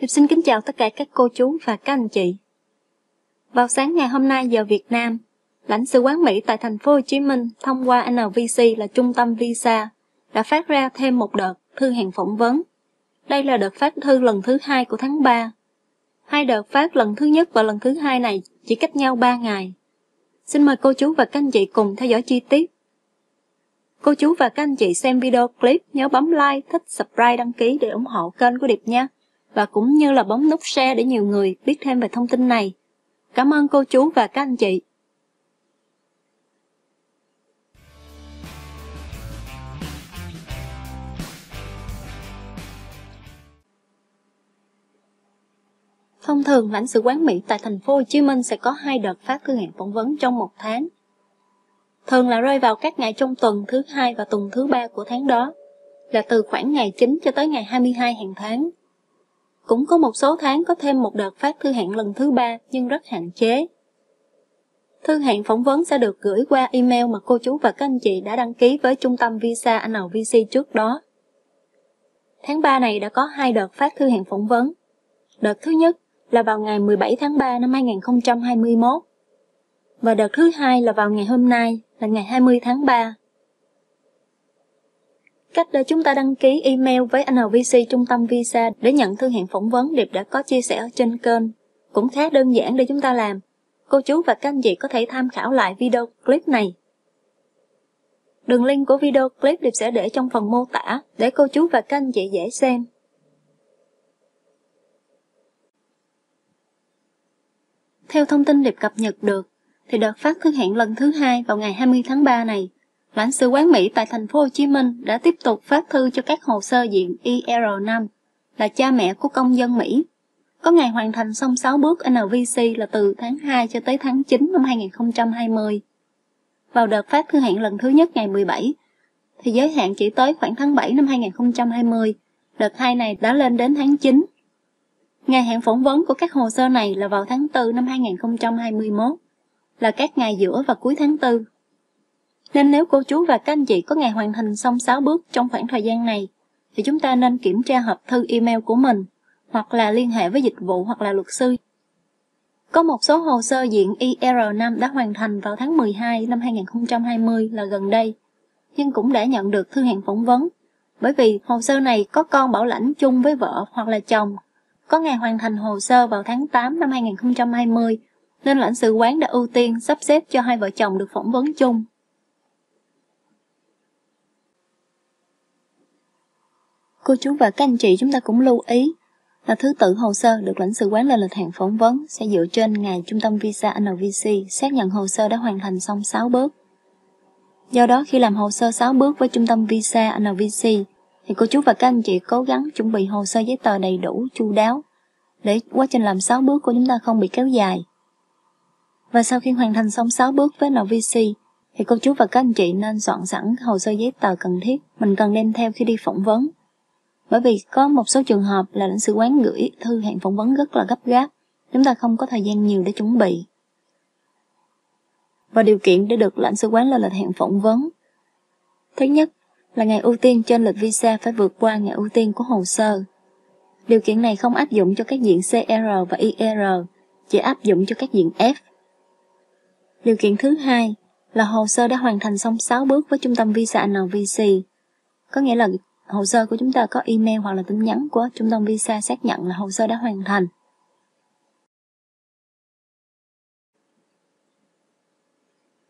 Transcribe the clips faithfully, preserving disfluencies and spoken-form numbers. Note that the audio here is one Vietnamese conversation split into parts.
Điệp xin kính chào tất cả các cô chú và các anh chị. Vào sáng ngày hôm nay giờ Việt Nam, Lãnh sự quán Mỹ tại thành phố Hồ Chí Minh thông qua N V C là trung tâm visa đã phát ra thêm một đợt thư hẹn phỏng vấn. Đây là đợt phát thư lần thứ hai của tháng ba. Hai đợt phát lần thứ nhất và lần thứ hai này chỉ cách nhau ba ngày. Xin mời cô chú và các anh chị cùng theo dõi chi tiết. Cô chú và các anh chị xem video clip nhớ bấm like, thích, subscribe, đăng ký để ủng hộ kênh của Điệp nha. Và cũng như là bấm nút share để nhiều người biết thêm về thông tin này. Cảm ơn cô chú và các anh chị. Thông thường, lãnh sự quán Mỹ tại thành phố Hồ Chí Minh sẽ có hai đợt phát thư hẹn phỏng vấn trong một tháng. Thường là rơi vào các ngày trong tuần thứ hai và tuần thứ ba của tháng đó, là từ khoảng ngày chín cho tới ngày hai mươi hai hàng tháng. Cũng có một số tháng có thêm một đợt phát thư hẹn lần thứ ba nhưng rất hạn chế. Thư hẹn phỏng vấn sẽ được gửi qua email mà cô chú và các anh chị đã đăng ký với trung tâm visa N V C trước đó. Tháng ba này đã có hai đợt phát thư hẹn phỏng vấn. Đợt thứ nhất là vào ngày mười bảy tháng ba năm hai nghìn không trăm hai mươi mốt và đợt thứ hai là vào ngày hôm nay là ngày hai mươi tháng ba. Cách để chúng ta đăng ký email với N V C trung tâm visa để nhận thư hẹn phỏng vấn Điệp đã có chia sẻ ở trên kênh, cũng khá đơn giản để chúng ta làm. Cô chú và các anh chị có thể tham khảo lại video clip này. Đường link của video clip Điệp sẽ để trong phần mô tả để cô chú và các anh chị dễ xem. Theo thông tin Điệp cập nhật được, thì đợt phát thư hẹn lần thứ hai vào ngày hai mươi tháng ba này, Lãnh sự quán Mỹ tại thành phố Hồ Chí Minh đã tiếp tục phát thư cho các hồ sơ diện I R năm là cha mẹ của công dân Mỹ. Có ngày hoàn thành xong sáu bước N V C là từ tháng hai cho tới tháng chín năm hai nghìn không trăm hai mươi. Vào đợt phát thư hẹn lần thứ nhất ngày mười bảy, thì giới hạn chỉ tới khoảng tháng bảy năm hai nghìn không trăm hai mươi, đợt hai này đã lên đến tháng chín. Ngày hẹn phỏng vấn của các hồ sơ này là vào tháng tư năm hai nghìn không trăm hai mươi mốt, là các ngày giữa và cuối tháng tư. Nên nếu cô chú và các anh chị có ngày hoàn thành xong sáu bước trong khoảng thời gian này, thì chúng ta nên kiểm tra hộp thư email của mình, hoặc là liên hệ với dịch vụ hoặc là luật sư. Có một số hồ sơ diện I R năm đã hoàn thành vào tháng mười hai năm hai nghìn không trăm hai mươi là gần đây, nhưng cũng đã nhận được thư hẹn phỏng vấn, bởi vì hồ sơ này có con bảo lãnh chung với vợ hoặc là chồng. Có ngày hoàn thành hồ sơ vào tháng tám năm hai nghìn không trăm hai mươi, nên lãnh sự quán đã ưu tiên sắp xếp cho hai vợ chồng được phỏng vấn chung. Cô chú và các anh chị chúng ta cũng lưu ý là thứ tự hồ sơ được lãnh sự quán lên lịch hẹn phỏng vấn sẽ dựa trên ngày trung tâm visa N V C xác nhận hồ sơ đã hoàn thành xong sáu bước. Do đó khi làm hồ sơ sáu bước với trung tâm visa N V C, thì cô chú và các anh chị cố gắng chuẩn bị hồ sơ giấy tờ đầy đủ, chu đáo để quá trình làm sáu bước của chúng ta không bị kéo dài. Và sau khi hoàn thành xong sáu bước với N V C, thì cô chú và các anh chị nên soạn sẵn hồ sơ giấy tờ cần thiết mình cần đem theo khi đi phỏng vấn. Bởi vì có một số trường hợp là lãnh sự quán gửi thư hẹn phỏng vấn rất là gấp gáp, chúng ta không có thời gian nhiều để chuẩn bị. Và điều kiện để được lãnh sự quán lên lịch hẹn phỏng vấn. Thứ nhất là ngày ưu tiên trên lịch visa phải vượt qua ngày ưu tiên của hồ sơ. Điều kiện này không áp dụng cho các diện C R và I R, chỉ áp dụng cho các diện F. Điều kiện thứ hai là hồ sơ đã hoàn thành xong sáu bước với trung tâm visa N V C. Có nghĩa là hồ sơ của chúng ta có email hoặc là tin nhắn của trung tâm visa xác nhận là hồ sơ đã hoàn thành.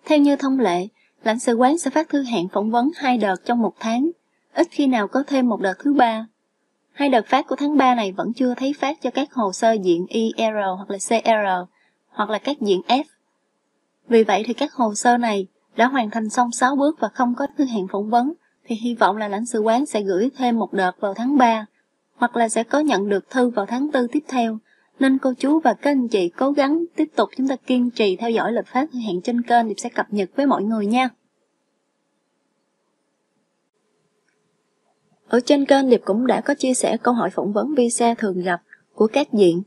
Theo như thông lệ, lãnh sự quán sẽ phát thư hẹn phỏng vấn hai đợt trong một tháng, ít khi nào có thêm một đợt thứ ba. Hai đợt phát của tháng ba này vẫn chưa thấy phát cho các hồ sơ diện I R hoặc là C R hoặc là các diện F. Vì vậy thì các hồ sơ này đã hoàn thành xong sáu bước và không có thư hẹn phỏng vấn, thì hy vọng là lãnh sự quán sẽ gửi thêm một đợt vào tháng ba, hoặc là sẽ có nhận được thư vào tháng tư tiếp theo. Nên cô chú và các anh chị cố gắng tiếp tục chúng ta kiên trì theo dõi lịch phát thư hẹn trên kênh, Điệp sẽ cập nhật với mọi người nha. Ở trên kênh Điệp cũng đã có chia sẻ câu hỏi phỏng vấn visa thường gặp của các diện.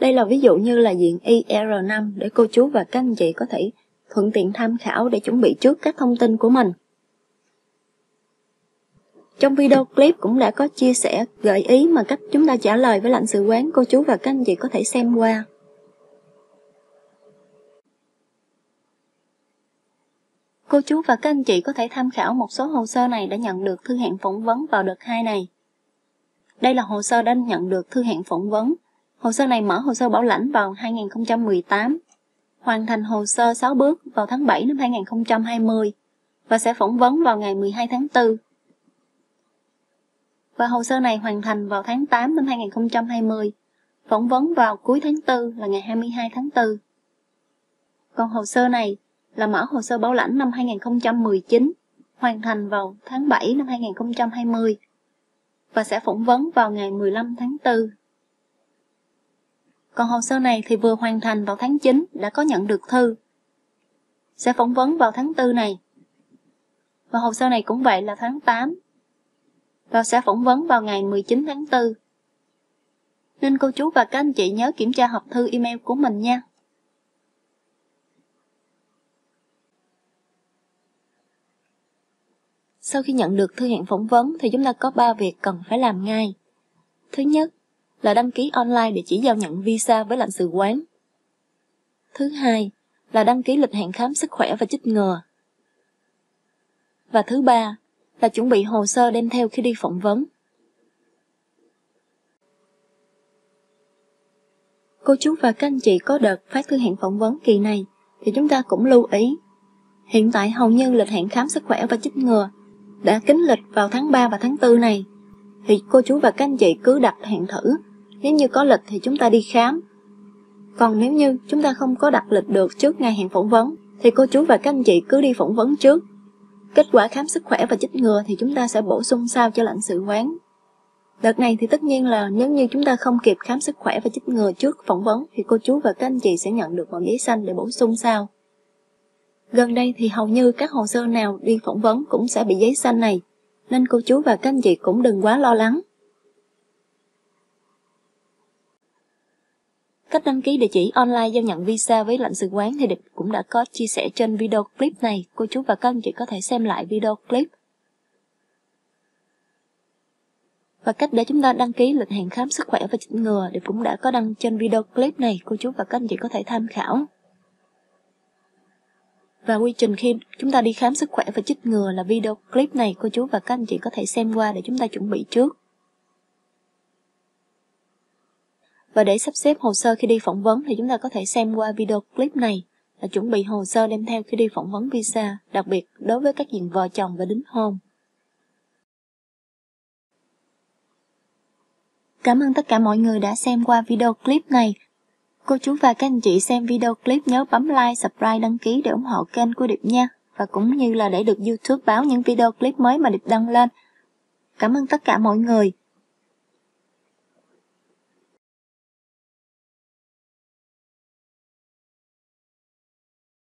Đây là ví dụ như là diện I R năm để cô chú và các anh chị có thể thuận tiện tham khảo để chuẩn bị trước các thông tin của mình. Trong video clip cũng đã có chia sẻ gợi ý mà cách chúng ta trả lời với lãnh sự quán, cô chú và các anh chị có thể xem qua. Cô chú và các anh chị có thể tham khảo một số hồ sơ này đã nhận được thư hẹn phỏng vấn vào đợt hai này. Đây là hồ sơ đã nhận được thư hẹn phỏng vấn. Hồ sơ này mở hồ sơ bảo lãnh vào hai nghìn không trăm mười tám, hoàn thành hồ sơ sáu bước vào tháng bảy năm hai nghìn không trăm hai mươi và sẽ phỏng vấn vào ngày mười hai tháng tư. Và hồ sơ này hoàn thành vào tháng tám năm hai nghìn không trăm hai mươi, phỏng vấn vào cuối tháng tư là ngày hai mươi hai tháng tư. Còn hồ sơ này là mở hồ sơ bảo lãnh năm hai nghìn không trăm mười chín, hoàn thành vào tháng bảy năm hai nghìn không trăm hai mươi và sẽ phỏng vấn vào ngày mười lăm tháng tư. Còn hồ sơ này thì vừa hoàn thành vào tháng chín, đã có nhận được thư, sẽ phỏng vấn vào tháng tư này. Và hồ sơ này cũng vậy, là tháng tám và sẽ phỏng vấn vào ngày mười chín tháng tư. Nên cô chú và các anh chị nhớ kiểm tra hộp thư email của mình nha. Sau khi nhận được thư hẹn phỏng vấn thì chúng ta có ba việc cần phải làm ngay. Thứ nhất là đăng ký online để chỉ giao nhận visa với lãnh sự quán. Thứ hai là đăng ký lịch hẹn khám sức khỏe và chích ngừa. Và thứ ba là chuẩn bị hồ sơ đem theo khi đi phỏng vấn. Cô chú và các anh chị có đợt phát thư hẹn phỏng vấn kỳ này thì chúng ta cũng lưu ý. Hiện tại hầu như lịch hẹn khám sức khỏe và chích ngừa đã kín lịch vào tháng ba và tháng tư này. Thì cô chú và các anh chị cứ đặt hẹn thử. Nếu như có lịch thì chúng ta đi khám. Còn nếu như chúng ta không có đặt lịch được trước ngày hẹn phỏng vấn thì cô chú và các anh chị cứ đi phỏng vấn trước. Kết quả khám sức khỏe và chích ngừa thì chúng ta sẽ bổ sung sau cho lãnh sự quán. Đợt này thì tất nhiên là nếu như chúng ta không kịp khám sức khỏe và chích ngừa trước phỏng vấn thì cô chú và các anh chị sẽ nhận được một giấy xanh để bổ sung sau. Gần đây thì hầu như các hồ sơ nào đi phỏng vấn cũng sẽ bị giấy xanh này, nên cô chú và các anh chị cũng đừng quá lo lắng. Cách đăng ký địa chỉ online giao nhận visa với lãnh sự quán thì Điệp cũng đã có chia sẻ trên video clip này. Cô chú và các anh chị có thể xem lại video clip. Và cách để chúng ta đăng ký lịch hẹn khám sức khỏe và chích ngừa Điệp cũng đã có đăng trên video clip này. Cô chú và các anh chị có thể tham khảo. Và quy trình khi chúng ta đi khám sức khỏe và chích ngừa là video clip này. Cô chú và các anh chị có thể xem qua để chúng ta chuẩn bị trước. Và để sắp xếp hồ sơ khi đi phỏng vấn thì chúng ta có thể xem qua video clip này là chuẩn bị hồ sơ đem theo khi đi phỏng vấn visa, đặc biệt đối với các diện vợ chồng và đính hôn. Cảm ơn tất cả mọi người đã xem qua video clip này. Cô chú và các anh chị xem video clip nhớ bấm like, subscribe, đăng ký để ủng hộ kênh của Điệp nha. Và cũng như là để được YouTube báo những video clip mới mà Điệp đăng lên. Cảm ơn tất cả mọi người.